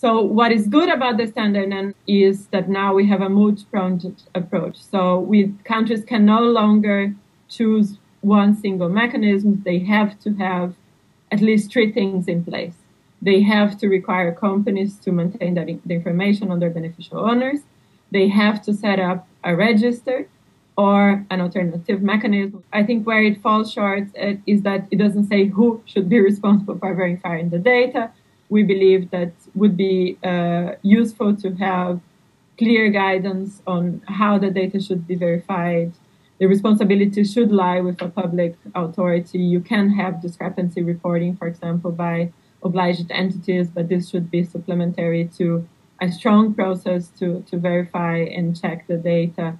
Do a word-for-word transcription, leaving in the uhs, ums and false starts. So what is good about the standard is that now we have a multi-pronged approach. So we, countries can no longer choose one single mechanism. They have to have at least three things in place. They have to require companies to maintain that in, the information on their beneficial owners. They have to set up a register or an alternative mechanism. I think where it falls short is that it doesn't say who should be responsible for verifying the data. We believe that would be uh, useful to have clear guidance on how the data should be verified. The responsibility should lie with a public authority. You can have discrepancy reporting, for example, by obliged entities, but this should be supplementary to a strong process to, to verify and check the data.